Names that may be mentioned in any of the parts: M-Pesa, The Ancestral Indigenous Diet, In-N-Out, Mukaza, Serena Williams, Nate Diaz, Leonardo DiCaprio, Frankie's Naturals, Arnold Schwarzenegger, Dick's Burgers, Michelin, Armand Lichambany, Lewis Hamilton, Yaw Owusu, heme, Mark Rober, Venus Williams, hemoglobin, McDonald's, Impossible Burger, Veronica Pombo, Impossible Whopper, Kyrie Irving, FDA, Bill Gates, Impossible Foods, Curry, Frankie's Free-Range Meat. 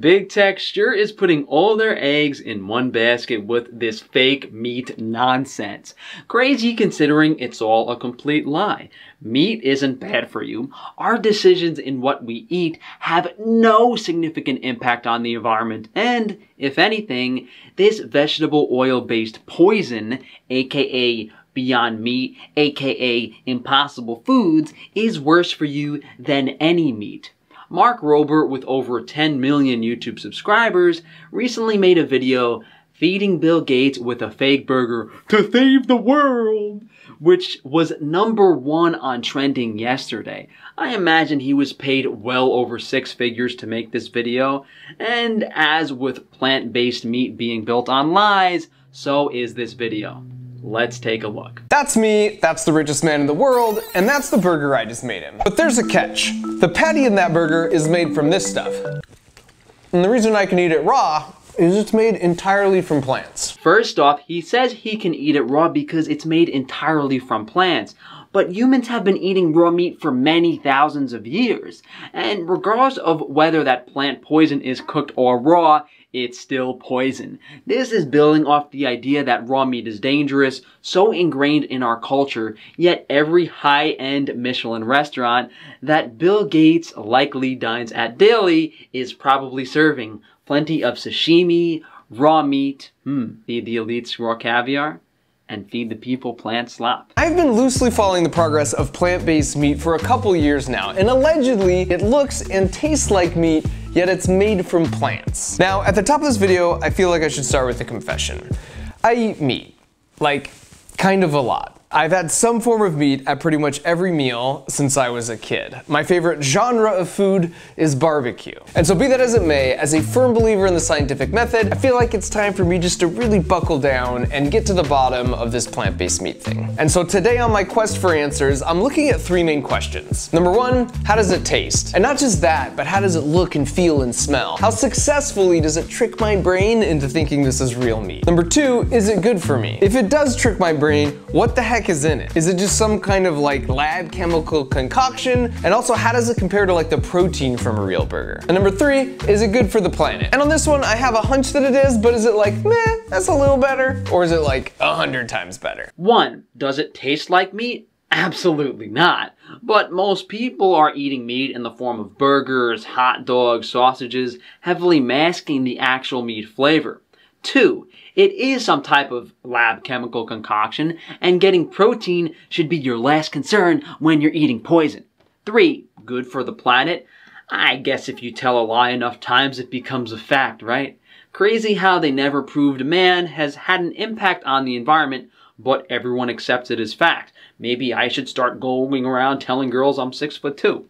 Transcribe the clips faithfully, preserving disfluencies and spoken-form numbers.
Big Tech sure is putting all their eggs in one basket with this fake meat nonsense. Crazy considering it's all a complete lie. Meat isn't bad for you. Our decisions in what we eat have no significant impact on the environment, and if anything, this vegetable oil-based poison, aka Beyond Meat, aka Impossible Foods, is worse for you than any meat. Mark Rober, with over ten million YouTube subscribers, recently made a video feeding Bill Gates with a fake burger to save the world, which was number one on trending yesterday. I imagine he was paid well over six figures to make this video, and as with plant-based meat being built on lies, so is this video. Let's take a look. That's me, that's the richest man in the world, and that's the burger I just made him. But there's a catch. The patty in that burger is made from this stuff. And the reason I can eat it raw is it's made entirely from plants. First off, he says he can eat it raw because it's made entirely from plants. But humans have been eating raw meat for many thousands of years. And regardless of whether that plant poison is cooked or raw, it's still poison. This is building off the idea that raw meat is dangerous, so ingrained in our culture, yet every high-end Michelin restaurant that Bill Gates likely dines at daily is probably serving plenty of sashimi, raw meat, hmm, feed the elites raw caviar, and feed the people plant slop. I've been loosely following the progress of plant-based meat for a couple years now, and allegedly it looks and tastes like meat, yet it's made from plants. Now, at the top of this video, I feel like I should start with a confession. I eat meat, like, kind of a lot. I've had some form of meat at pretty much every meal since I was a kid. My favorite genre of food is barbecue. And so be that as it may, as a firm believer in the scientific method, I feel like it's time for me just to really buckle down and get to the bottom of this plant-based meat thing. And so today on my quest for answers, I'm looking at three main questions. Number one, how does it taste? And not just that, but how does it look and feel and smell? How successfully does it trick my brain into thinking this is real meat? Number two, is it good for me? If it does trick my brain, what the heck is in it? Is it just some kind of like lab chemical concoction? And also, how does it compare to like the protein from a real burger? And number three, is it good for the planet? And on this one, I have a hunch that it is, but is it like, meh, that's a little better? Or is it like a hundred times better? One, does it taste like meat? Absolutely not. But most people are eating meat in the form of burgers, hot dogs, sausages, heavily masking the actual meat flavor. Two, it is some type of lab chemical concoction, and getting protein should be your last concern when you're eating poison. Three, good for the planet. I guess if you tell a lie enough times, it becomes a fact, right? Crazy how they never proved man has had an impact on the environment, but everyone accepts it as fact. Maybe I should start going around telling girls I'm six foot two.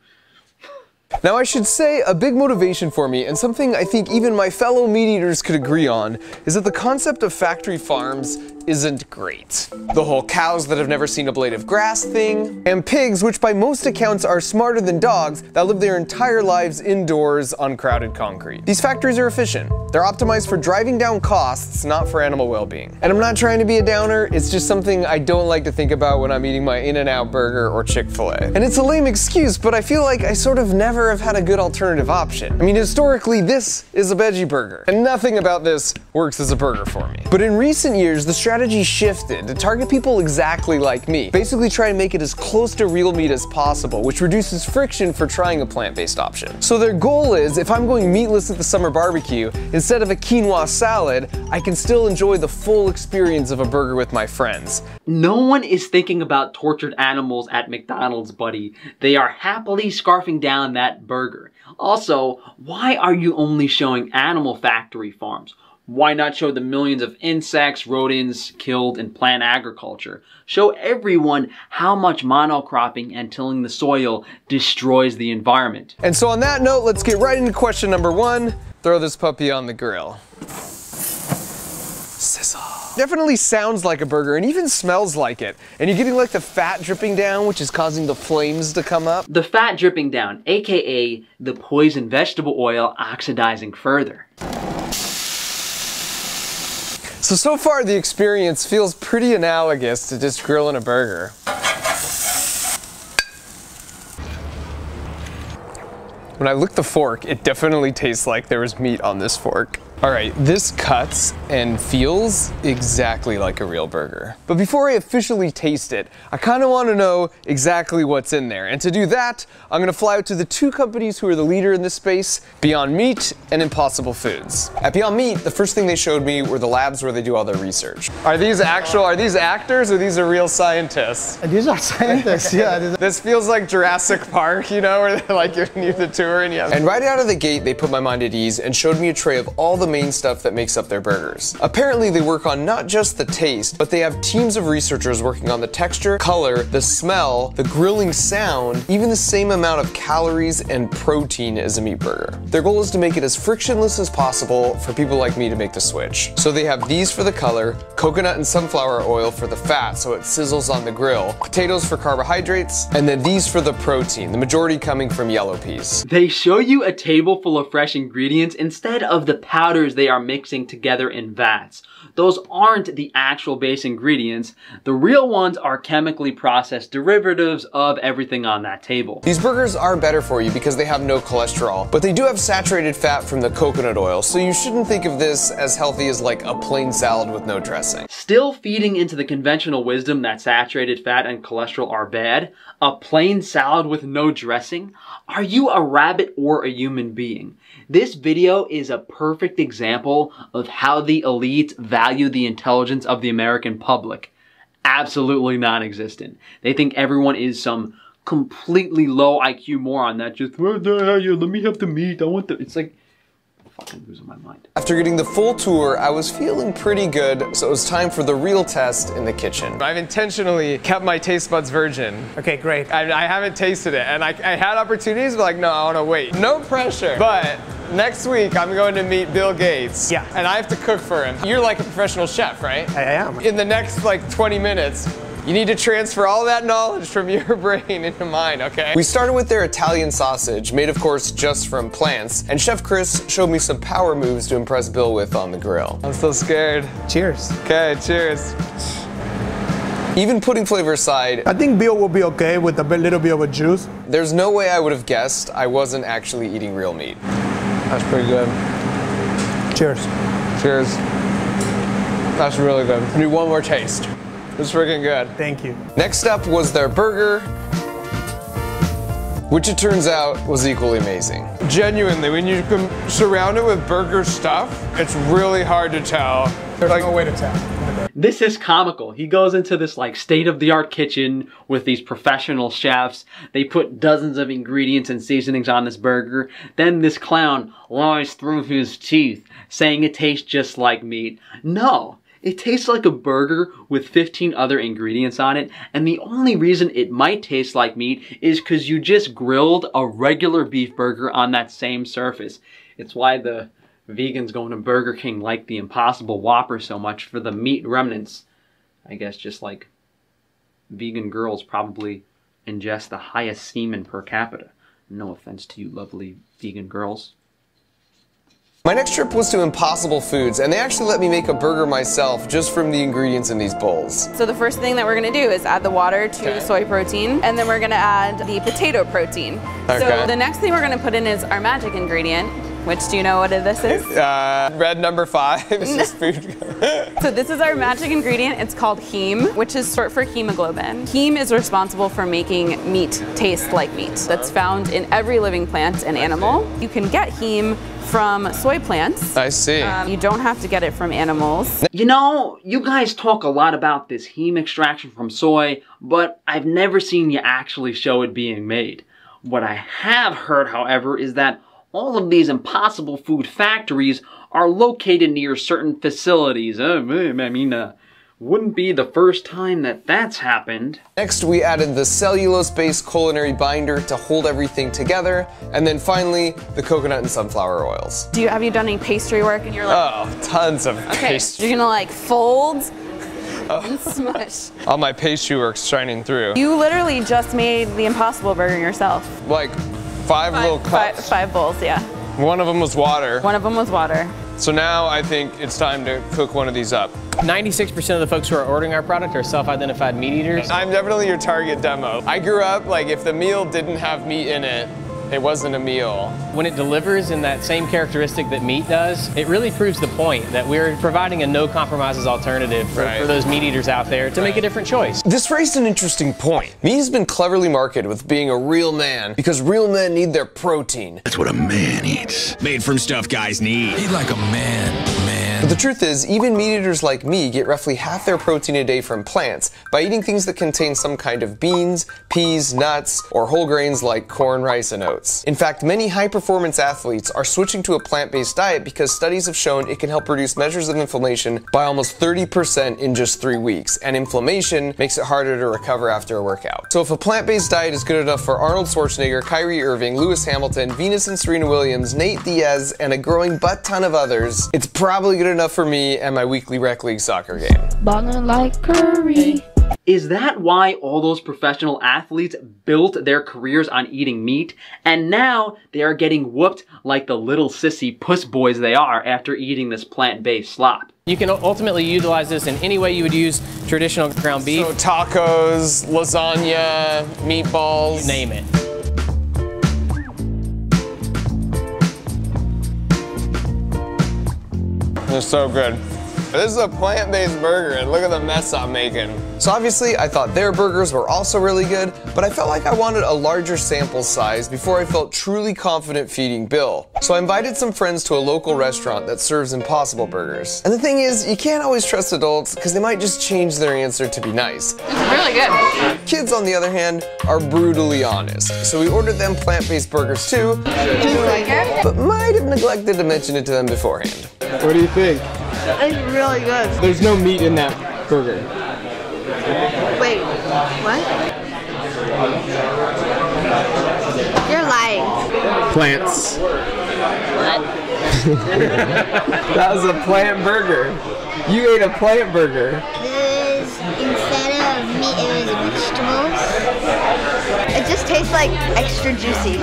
Now I should say, a big motivation for me, and something I think even my fellow meat eaters could agree on, is that the concept of factory farms isn't great. The whole cows that have never seen a blade of grass thing, and pigs, which by most accounts are smarter than dogs, that live their entire lives indoors on crowded concrete. These factories are efficient. They're optimized for driving down costs, not for animal well-being. And I'm not trying to be a downer, it's just something I don't like to think about when I'm eating my In-N-Out burger or Chick-fil-A. And it's a lame excuse, but I feel like I sort of never have had a good alternative option. I mean, historically, this is a veggie burger, and nothing about this works as a burger for me. But in recent years, the strategy shifted to target people exactly like me. Basically try and make it as close to real meat as possible, which reduces friction for trying a plant-based option. So their goal is, if I'm going meatless at the summer barbecue, instead of a quinoa salad, I can still enjoy the full experience of a burger with my friends. No one is thinking about tortured animals at McDonald's, buddy. They are happily scarfing down that burger. Also, why are you only showing animal factory farms? Why not show the millions of insects, rodents killed in plant agriculture? Show everyone how much monocropping and tilling the soil destroys the environment. And so on that note, let's get right into question number one. Throw this puppy on the grill. Sizzle. Definitely sounds like a burger and even smells like it. And you're getting like the fat dripping down, which is causing the flames to come up. The fat dripping down, aka the poison vegetable oil oxidizing further. So, so far the experience feels pretty analogous to just grilling a burger. When I lick the fork, it definitely tastes like there was meat on this fork. All right, this cuts and feels exactly like a real burger. But before I officially taste it, I kind of want to know exactly what's in there. And to do that, I'm going to fly out to the two companies who are the leader in this space, Beyond Meat and Impossible Foods. At Beyond Meat, the first thing they showed me were the labs where they do all their research. Are these actual, are these actors or these are real scientists? These are scientists, yeah. This feels like Jurassic Park, you know, where they're like giving you the tour and yeah. And right out of the gate, they put my mind at ease and showed me a tray of all the main stuff that makes up their burgers. Apparently they work on not just the taste, but they have teams of researchers working on the texture, color, the smell, the grilling sound, even the same amount of calories and protein as a meat burger. Their goal is to make it as frictionless as possible for people like me to make the switch. So they have these for the color, coconut and sunflower oil for the fat so it sizzles on the grill, potatoes for carbohydrates, and then these for the protein, the majority coming from yellow peas. They show you a table full of fresh ingredients instead of the powder they are mixing together in vats. Those aren't the actual base ingredients. The real ones are chemically processed derivatives of everything on that table. These burgers are better for you because they have no cholesterol, but they do have saturated fat from the coconut oil, so you shouldn't think of this as healthy as like a plain salad with no dressing. Still feeding into the conventional wisdom that saturated fat and cholesterol are bad, a plain salad with no dressing? Are you a rabbit or a human being? This video is a perfect example example of how the elites value the intelligence of the American public. Absolutely non-existent. They think everyone is some completely low I Q moron that just, where the hell are you? Let me have the meat, I want the, it's like, fucking losing my mind. After getting the full tour, I was feeling pretty good, so it was time for the real test in the kitchen. I've intentionally kept my taste buds virgin. Okay, great. I, I haven't tasted it, and I, I had opportunities, but like, no, I wanna wait. No pressure, but next week I'm going to meet Bill Gates. Yeah. And I have to cook for him. You're like a professional chef, right? I am. In the next like twenty minutes, you need to transfer all that knowledge from your brain into mine, okay? We started with their Italian sausage, made of course just from plants, and Chef Chris showed me some power moves to impress Bill with on the grill. I'm so scared. Cheers. Okay, cheers. Even putting flavor aside, I think Bill will be okay with a little bit of a juice. There's no way I would have guessed I wasn't actually eating real meat. That's pretty good. Cheers. Cheers. That's really good. I need one more taste. It's freaking good. Thank you. Next up was their burger, which it turns out was equally amazing. Genuinely, when you can surround it with burger stuff, it's really hard to tell. There's like, no way to tell. This is comical. He goes into this like state-of-the-art kitchen with these professional chefs. They put dozens of ingredients and seasonings on this burger. Then this clown lies through his teeth, saying it tastes just like meat. No. It tastes like a burger with fifteen other ingredients on it, and the only reason it might taste like meat is because you just grilled a regular beef burger on that same surface. It's why the vegans going to Burger King like the Impossible Whopper so much for the meat remnants. I guess just like vegan girls probably ingest the highest semen per capita. No offense to you lovely vegan girls. My next trip was to Impossible Foods, and they actually let me make a burger myself just from the ingredients in these bowls. So the first thing that we're going to do is add the water to okay. the soy protein, and then we're going to add the potato protein. Okay. So the next thing we're going to put in is our magic ingredient, which do you know what this is? Uh, red number five. It's just food. So this is our magic ingredient. It's called heme, which is short for hemoglobin. Heme is responsible for making meat taste like meat. That's found in every living plant and animal. You can get heme from soy plants. I see. Um, you don't have to get it from animals. You know, you guys talk a lot about this heme extraction from soy, but I've never seen you actually show it being made. What I have heard, however, is that all of these Impossible Food factories are located near certain facilities. I mean, uh, wouldn't be the first time that that's happened. Next, we added the cellulose-based culinary binder to hold everything together, and then finally, the coconut and sunflower oils. Do you have you done any pastry work in your life? Oh, tons of okay. pastry. You're gonna like fold and smush. All my pastry work's shining through. You literally just made the Impossible Burger yourself. Like. Five, five little cups. Five, five bowls, yeah. One of them was water. One of them was water. So now I think it's time to cook one of these up. ninety-six percent of the folks who are ordering our product are self-identified meat eaters. I'm definitely your target demo. I grew up, like, if the meal didn't have meat in it, It wasn't a meal. When it delivers in that same characteristic that meat does, it really proves the point that we're providing a no compromises alternative for, right. for those meat eaters out there to right. make a different choice. This raised an interesting point. Meat has been cleverly marketed with being a real man because real men need their protein. That's what a man eats. Made from stuff guys need. Eat like a man, man. But the truth is, even meat eaters like me get roughly half their protein a day from plants by eating things that contain some kind of beans, peas, nuts, or whole grains like corn, rice, and oats. In fact, many high-performance athletes are switching to a plant-based diet because studies have shown it can help reduce measures of inflammation by almost thirty percent in just three weeks, and inflammation makes it harder to recover after a workout. So if a plant-based diet is good enough for Arnold Schwarzenegger, Kyrie Irving, Lewis Hamilton, Venus and Serena Williams, Nate Diaz, and a growing butt-ton of others, it's probably good enough for me and my weekly rec league soccer game. Ballin' like Curry. Is that why all those professional athletes built their careers on eating meat, and now they are getting whooped like the little sissy puss boys they are after eating this plant-based slop? You can ultimately utilize this in any way you would use traditional ground beef. So tacos, lasagna, meatballs. You name it. They're so good. This is a plant-based burger, and look at the mess I'm making. So obviously, I thought their burgers were also really good, but I felt like I wanted a larger sample size before I felt truly confident feeding Bill. So I invited some friends to a local restaurant that serves Impossible Burgers. And the thing is, you can't always trust adults because they might just change their answer to be nice. It's really good. Kids, on the other hand, are brutally honest. So we ordered them plant-based burgers too, but might have neglected to mention it to them beforehand. What do you think? It's really good. There's no meat in that burger. Wait, what? You're lying. Plants. What? That was a plant burger. You ate a plant burger. This, instead of meat, it was vegetables. It just tastes like extra juicy.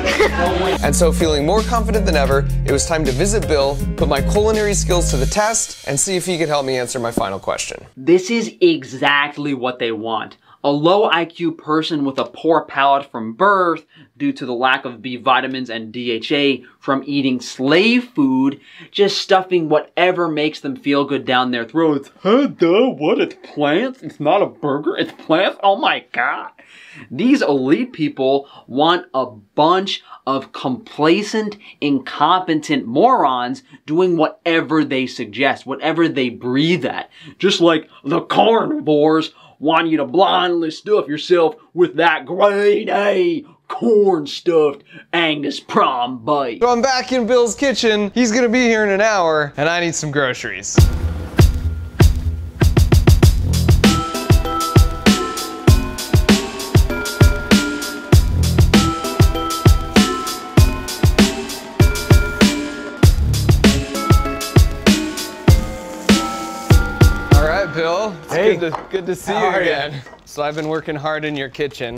And so, feeling more confident than ever, it was time to visit Bill, put my culinary skills to the test, and see if he could help me answer my final question. This is exactly what they want. A low I Q person with a poor palate from birth due to the lack of B vitamins and D H A from eating slave food, just stuffing whatever makes them feel good down their throats. Huh, duh, what, it's plants? It's not a burger, it's plants? Oh my god. These elite people want a bunch of complacent, incompetent morons doing whatever they suggest, whatever they breathe at. Just like the carnivores want you to blindly stuff yourself with that grade A corn-stuffed Angus prime bite. So I'm back in Bill's kitchen. He's gonna be here in an hour, and I need some groceries. Bill, it's hey, good to, good to see you again. You? So I've been working hard in your kitchen.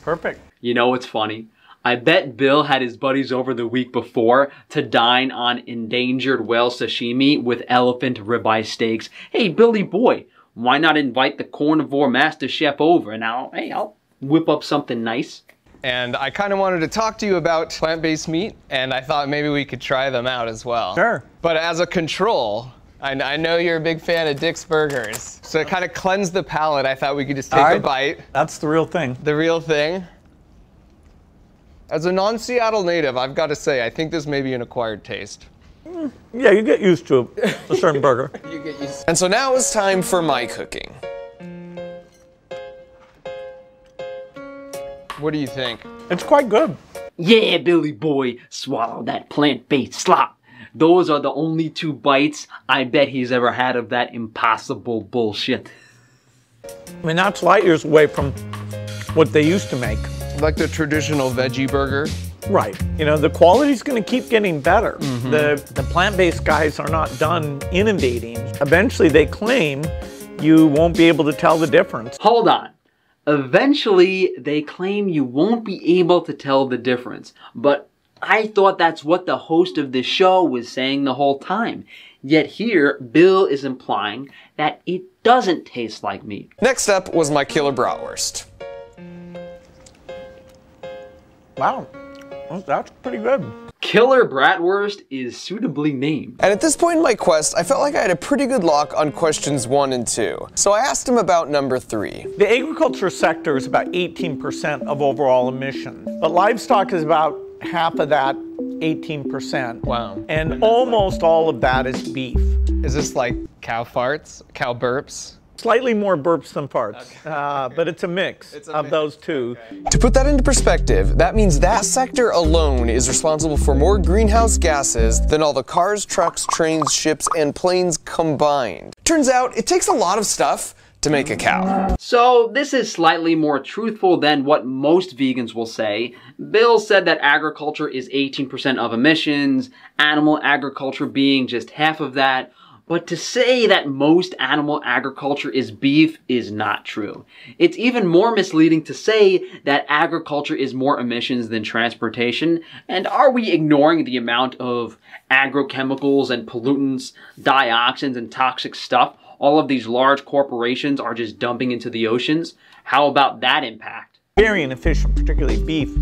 Perfect. You know what's funny? I bet Bill had his buddies over the week before to dine on endangered whale sashimi with elephant ribeye steaks. Hey, Billy boy, why not invite the carnivore master chef over and I'll, hey, I'll whip up something nice. And I kind of wanted to talk to you about plant-based meat, and I thought maybe we could try them out as well. Sure. But as a control, I know you're a big fan of Dick's Burgers. So it kind of cleansed the palate. I thought we could just take right. a bite. That's the real thing. The real thing. As a non-Seattle native, I've got to say, I think this may be an acquired taste. Mm, yeah, you get used to a certain burger. You get used to. And so now it's time for my cooking. What do you think? It's quite good. Yeah, Billy boy, swallow that plant-based slop. Those are the only two bites I bet he's ever had of that impossible bullshit. I mean, that's light years away from what they used to make. Like the traditional veggie burger? Right. You know, the quality's going to keep getting better. Mm-hmm. The, the plant-based guys are not done innovating. Eventually, they claim you won't be able to tell the difference. Hold on. Eventually, they claim you won't be able to tell the difference. But I thought that's what the host of this show was saying the whole time. Yet here, Bill is implying that it doesn't taste like meat. Next up was my killer bratwurst. Wow. That's pretty good. Killer Bratwurst is suitably named. And at this point in my quest, I felt like I had a pretty good lock on questions one and two. So I asked him about number three. The agriculture sector is about eighteen percent of overall emissions, but livestock is about half of that, eighteen percent. Wow. And almost all of that is beef. Is this like cow farts, cow burps? Slightly more burps than farts, okay. uh, but it's a mix it's a of mix. those two. Okay. To put that into perspective, that means that sector alone is responsible for more greenhouse gases than all the cars, trucks, trains, ships, and planes combined. Turns out it takes a lot of stuff to make a cow. So this is slightly more truthful than what most vegans will say. Bill said that agriculture is eighteen percent of emissions, animal agriculture being just half of that. But to say that most animal agriculture is beef is not true. It's even more misleading to say that agriculture is more emissions than transportation. And are we ignoring the amount of agrochemicals and pollutants, dioxins and toxic stuff all of these large corporations are just dumping into the oceans? How about that impact? Dairy and fish, particularly beef,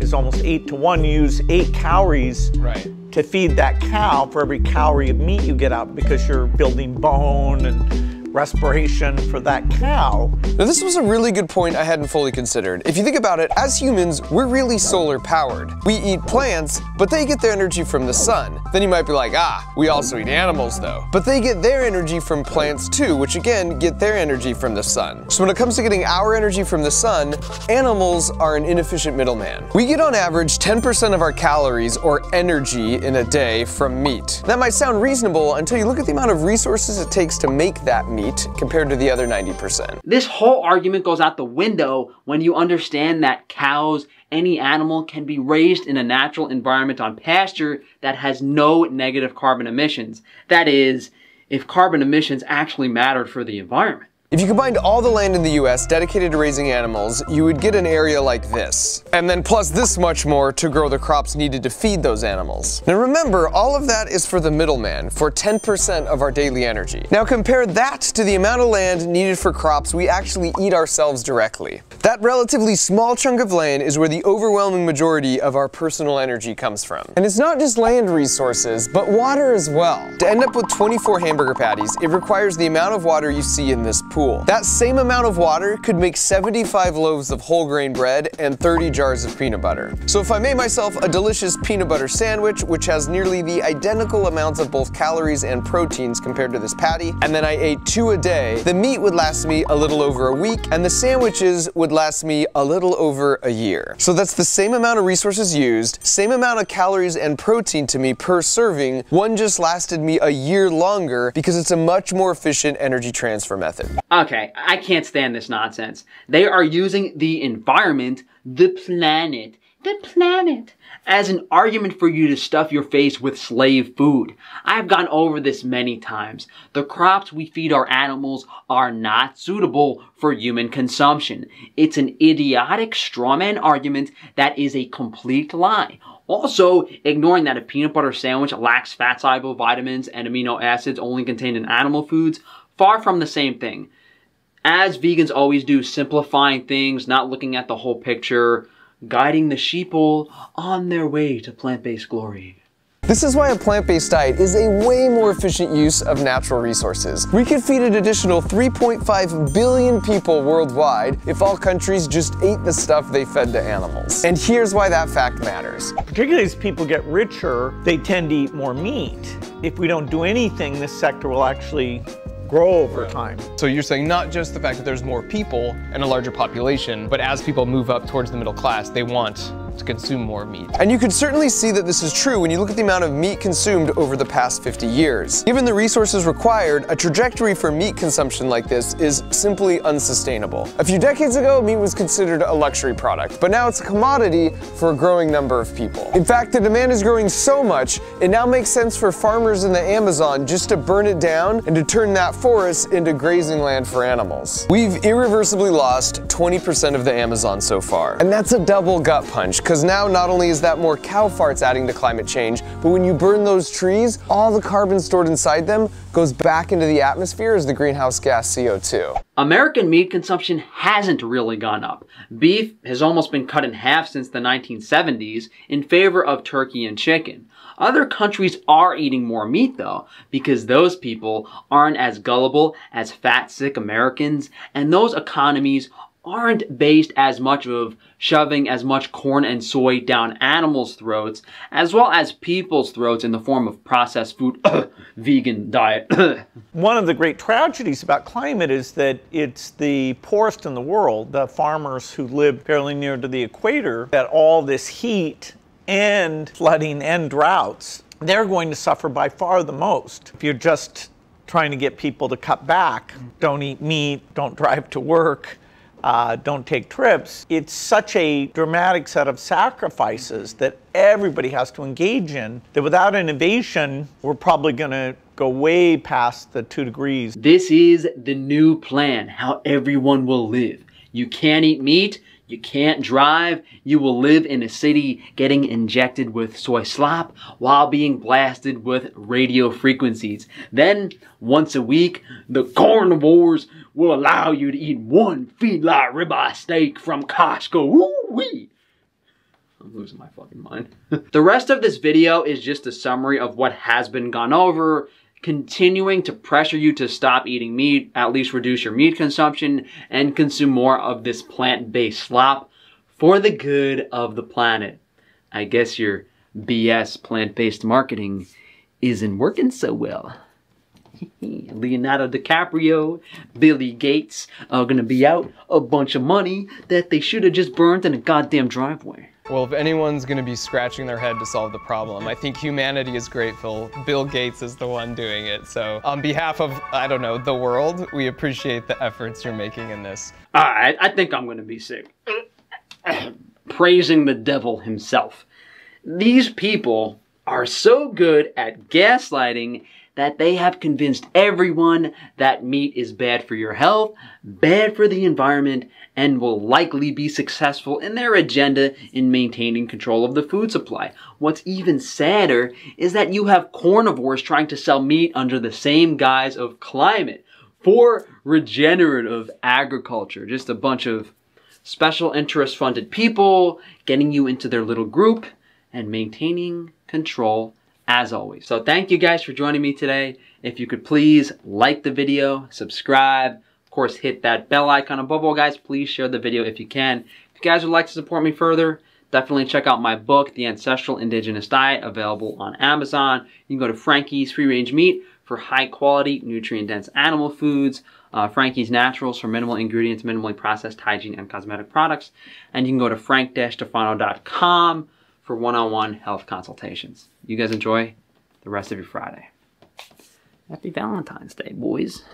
is almost eight to one. You use eight calories right. to feed that cow for every calorie of meat you get out because you're building bone and respiration for that cow. Now this was a really good point I hadn't fully considered. If you think about it, as humans, we're really solar powered. We eat plants, but they get their energy from the sun. Then you might be like, ah, we also eat animals though. But they get their energy from plants too, which again, get their energy from the sun. So when it comes to getting our energy from the sun, animals are an inefficient middleman. We get on average ten percent of our calories or energy in a day from meat. That might sound reasonable until you look at the amount of resources it takes to make that meat compared to the other ninety percent. This whole argument goes out the window when you understand that cows, any animal, can be raised in a natural environment on pasture that has no negative carbon emissions. That is, if carbon emissions actually mattered for the environment. If you combined all the land in the U S dedicated to raising animals, you would get an area like this. And then plus this much more to grow the crops needed to feed those animals. Now remember, all of that is for the middleman, for ten percent of our daily energy. Now compare that to the amount of land needed for crops we actually eat ourselves directly. That relatively small chunk of land is where the overwhelming majority of our personal energy comes from. And it's not just land resources, but water as well. To end up with twenty-four hamburger patties, it requires the amount of water you see in this pool. Pool. That same amount of water could make seventy-five loaves of whole grain bread and thirty jars of peanut butter. So if I made myself a delicious peanut butter sandwich, which has nearly the identical amounts of both calories and proteins compared to this patty, and then I ate two a day, the meat would last me a little over a week, and the sandwiches would last me a little over a year. So that's the same amount of resources used, same amount of calories and protein to me per serving. One just lasted me a year longer because it's a much more efficient energy transfer method. Okay, I can't stand this nonsense. They are using the environment, the planet, the planet, as an argument for you to stuff your face with slave food. I've gone over this many times. The crops we feed our animals are not suitable for human consumption. It's an idiotic strawman argument that is a complete lie. Also, ignoring that a peanut butter sandwich lacks fat-soluble vitamins and amino acids only contained in animal foods, far from the same thing. As vegans always do, simplifying things, not looking at the whole picture, guiding the sheeple on their way to plant-based glory. This is why a plant-based diet is a way more efficient use of natural resources. We could feed an additional three point five billion people worldwide if all countries just ate the stuff they fed to animals. And here's why that fact matters. Particularly as people get richer, they tend to eat more meat. If we don't do anything, this sector will actually grow over time. So you're saying not just the fact that there's more people and a larger population, but as people move up towards the middle class, they want to consume more meat. And you can certainly see that this is true when you look at the amount of meat consumed over the past fifty years. Given the resources required, a trajectory for meat consumption like this is simply unsustainable. A few decades ago, meat was considered a luxury product, but now it's a commodity for a growing number of people. In fact, the demand is growing so much, it now makes sense for farmers in the Amazon just to burn it down and to turn that forests into grazing land for animals. We've irreversibly lost twenty percent of the Amazon so far, and that's a double gut punch Because now not only is that more cow farts adding to climate change, but when you burn those trees, all the carbon stored inside them goes back into the atmosphere as the greenhouse gas C O two. American meat consumption hasn't really gone up. Beef has almost been cut in half since the nineteen seventies in favor of turkey and chicken. Other countries are eating more meat though, because those people aren't as gullible as fat-sick Americans, and those economies aren't based as much of shoving as much corn and soy down animals' throats as well as people's throats in the form of processed food, vegan diet. One of the great tragedies about climate is that it's the poorest in the world, the farmers who live fairly near to the equator, that all this heat and flooding and droughts, they're going to suffer by far the most. If you're just trying to get people to cut back, don't eat meat, don't drive to work, Uh, don't take trips. It's such a dramatic set of sacrifices that everybody has to engage in that without innovation, we're probably going to go way past the two degrees. This is the new plan, how everyone will live. You can't eat meat, you can't drive, you will live in a city getting injected with soy slop while being blasted with radio frequencies. Then, once a week, the carnivores will allow you to eat one feedlot ribeye steak from Costco. Woo-wee! I'm losing my fucking mind. The rest of this video is just a summary of what has been gone over, continuing to pressure you to stop eating meat, at least reduce your meat consumption, and consume more of this plant-based slop for the good of the planet. I guess your B S plant-based marketing isn't working so well. Leonardo DiCaprio, Billy Gates are gonna be out a bunch of money that they should have just burned in a goddamn driveway. Well, if anyone's going to be scratching their head to solve the problem, I think humanity is grateful. Bill Gates is the one doing it. So on behalf of, I don't know, the world, we appreciate the efforts you're making in this. All right, I think I'm going to be sick. Praising the devil himself. These people are so good at gaslighting that they have convinced everyone that meat is bad for your health, bad for the environment, and will likely be successful in their agenda in maintaining control of the food supply. What's even sadder is that you have carnivores trying to sell meat under the same guise of climate for regenerative agriculture. Just a bunch of special interest funded people getting you into their little group and maintaining control as always. So thank you guys for joining me today. If you could please like the video, subscribe, of course hit that bell icon. Above all guys, please share the video if you can. If you guys would like to support me further, definitely check out my book, The Ancestral Indigenous Diet, available on Amazon. You can go to Frankie's Free-Range Meat for high quality, nutrient-dense animal foods, uh, Frankie's Naturals for minimal ingredients, minimally processed hygiene and cosmetic products, and you can go to frank dash tufano dot com for one-on-one health consultations. You guys enjoy the rest of your Friday. Happy Valentine's Day, boys.